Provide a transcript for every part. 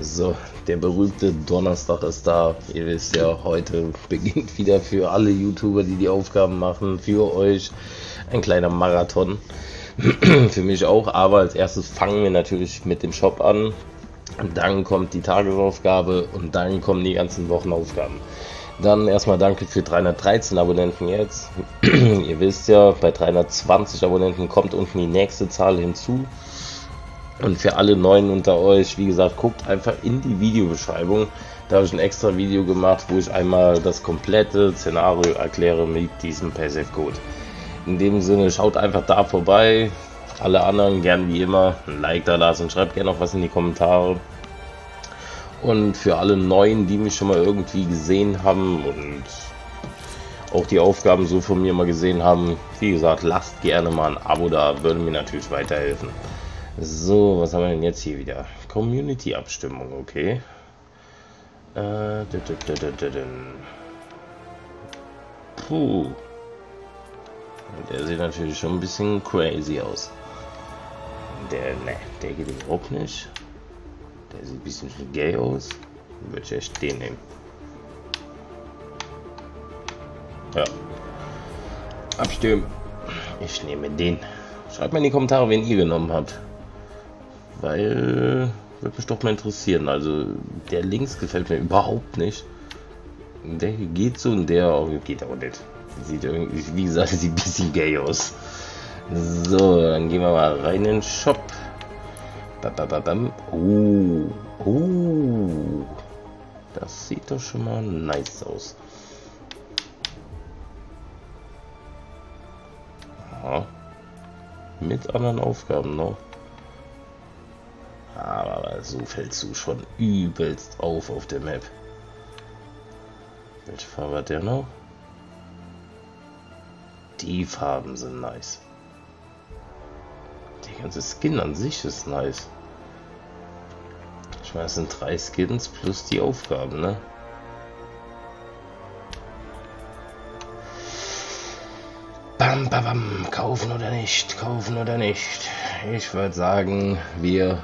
So, der berühmte Donnerstag ist da. Ihr wisst ja, heute beginnt wieder für alle YouTuber, die Aufgaben machen, für euch ein kleiner Marathon. Für mich auch, aber als erstes fangen wir natürlich mit dem Shop an. Dann kommt die Tagesaufgabe und dann kommen die ganzen Wochenaufgaben. Dann erstmal danke für 313 Abonnenten jetzt. Ihr wisst ja, bei 320 Abonnenten kommt unten die nächste Zahl hinzu. Und für alle Neuen unter euch, wie gesagt, guckt einfach in die Videobeschreibung. Da habe ich ein extra Video gemacht, wo ich einmal das komplette Szenario erkläre mit diesem Paysafecard. In dem Sinne, schaut einfach da vorbei. Alle anderen gern wie immer ein Like da lassen, schreibt gerne noch was in die Kommentare. Und für alle Neuen, die mich schon mal irgendwie gesehen haben und auch die Aufgaben so von mir mal gesehen haben, wie gesagt, lasst gerne mal ein Abo da, würde mir natürlich weiterhelfen. So, was haben wir denn jetzt hier wieder? Community-Abstimmung, okay. Puh. Der sieht natürlich schon ein bisschen crazy aus. Der geht überhaupt nicht. Der sieht ein bisschen gay aus. Würde ich echt den nehmen. Ja. Abstimmen. Ich nehme den. Schreibt mir in die Kommentare, wen ihr genommen habt. Weil, würde mich doch mal interessieren. Also, der links gefällt mir überhaupt nicht. Der hier geht so und der auch, geht auch nicht. Sieht irgendwie, wie gesagt, sieht ein bisschen gay aus. So, dann gehen wir mal rein in den Shop. Das sieht doch schon mal nice aus. Aha. Mit anderen Aufgaben noch. Aber so fällst du schon übelst auf der Map. Welche Farbe hat der noch? Die Farben sind nice. Der ganze Skin an sich ist nice. Ich meine, es sind 3 Skins plus die Aufgaben, ne? Bam, bam, bam. Kaufen oder nicht, kaufen oder nicht. Ich würde sagen, wir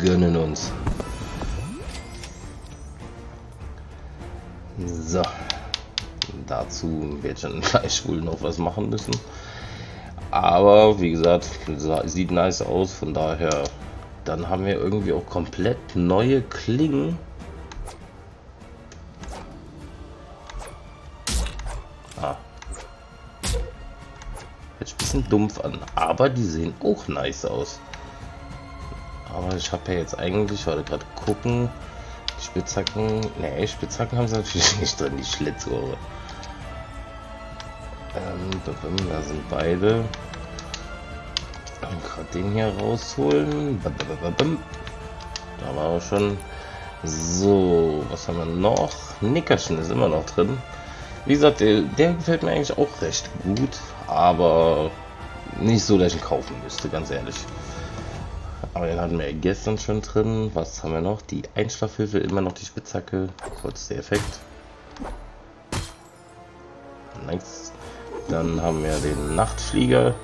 gönnen uns. So. Dazu wird schon gleich wohl noch was machen müssen. Aber wie gesagt, sieht nice aus, von daher. Dann haben wir irgendwie auch komplett neue Klingen. Ah. Hört ein bisschen dumpf an, aber die sehen auch nice aus. Aber ich habe ja jetzt eigentlich, wollte gerade gucken, Spitzhacken, ne, Spitzhacken haben sie natürlich nicht drin, die Schlitzohre. Da sind beide. Gerade den hier rausholen. Da war auch schon. So, was haben wir noch? Nickerchen ist immer noch drin. Wie gesagt, der gefällt mir eigentlich auch recht gut, aber nicht so, dass ich ihn kaufen müsste, ganz ehrlich. Aber den hatten wir ja gestern schon drin. Was haben wir noch? Die Einschlafhilfe, immer noch die Spitzhacke. Kurz der Effekt. Nice. Dann haben wir den Nachtflieger.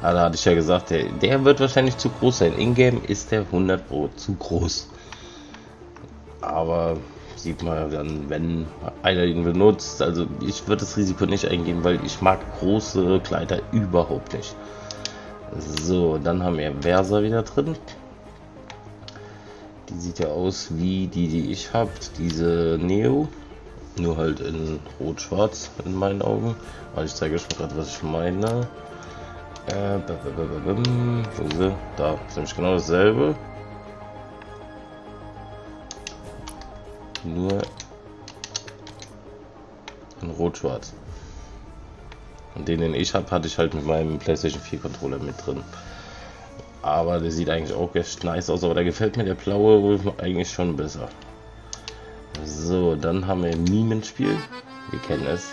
Ah, da hatte ich ja gesagt, der wird wahrscheinlich zu groß sein. Ingame ist der 100 Pro zu groß. Aber sieht man dann, wenn einer ihn benutzt. Also ich würde das Risiko nicht eingehen, weil ich mag große Kleider überhaupt nicht. So, dann haben wir Versa wieder drin. Die sieht ja aus wie die ich habe. Diese Neo. Nur halt in Rot-Schwarz in meinen Augen. Also ich zeige euch mal gerade, was ich meine. Da ist nämlich genau dasselbe. Nur in Rot-Schwarz. Und den ich habe, hatte ich halt mit meinem PlayStation 4 Controller mit drin. Aber der sieht eigentlich auch echt nice aus, aber da gefällt mir der blaue eigentlich schon besser. So, dann haben wir Mimenspiel. Wir kennen es.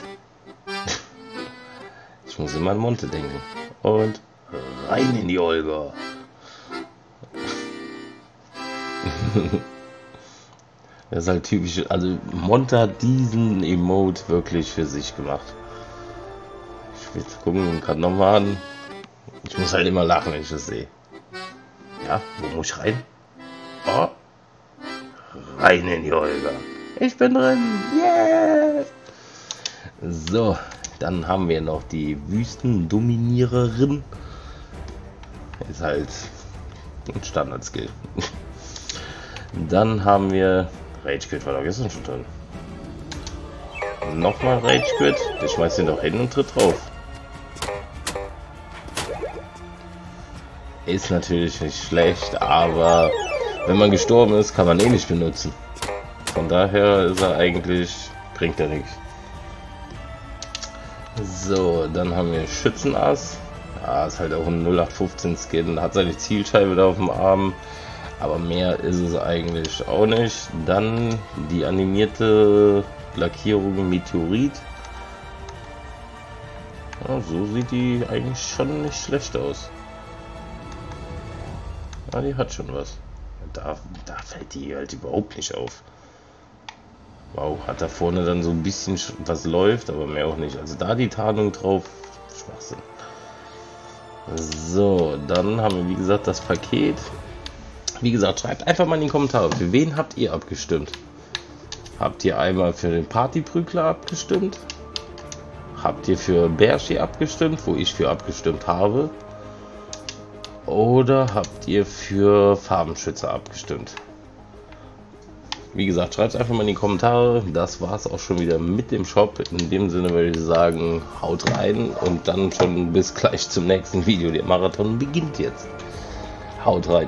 Ich muss immer an Monte denken. Und rein in die Olga. Das ist halt typisch. Also Monte hat diesen Emote wirklich für sich gemacht. Jetzt gucken und gerade nochmal an. Ich muss halt immer lachen, wenn ich das sehe. Ja, wo muss ich rein? Oh. Rein in die Olga. Ich bin drin. Yeah. So, dann haben wir noch die Wüstendominiererin. Ist halt ein Standard-Skill. Dann haben wir Rage Quit, war da gestern schon drin. Nochmal Rage Quit. Der schmeißt ihn doch hin und tritt drauf. Ist natürlich nicht schlecht, aber wenn man gestorben ist, kann man eh nicht benutzen. Von daher ist er eigentlich, bringt er nichts. So, dann haben wir Schützenass. Ja, ist halt auch ein 0815 Skin, hat seine Zielscheibe da auf dem Arm, aber mehr ist es eigentlich auch nicht. Dann die animierte Lackierung Meteorit. Ja, so sieht die eigentlich schon nicht schlecht aus. Ja, die hat schon was. Da fällt die halt überhaupt nicht auf. Wow, hat da vorne dann so ein bisschen was läuft, aber mehr auch nicht. Also da die Tarnung drauf, Schwachsinn. So, dann haben wir wie gesagt das Paket. Wie gesagt, schreibt einfach mal in die Kommentare, für wen habt ihr abgestimmt? Habt ihr einmal für den Partyprügler abgestimmt? Habt ihr für Berschi abgestimmt, wo ich für abgestimmt habe? Oder habt ihr für Farbenschützer abgestimmt? Wie gesagt, schreibt es einfach mal in die Kommentare. Das war es auch schon wieder mit dem Shop. In dem Sinne würde ich sagen, haut rein und dann schon bis gleich zum nächsten Video. Der Marathon beginnt jetzt. Haut rein.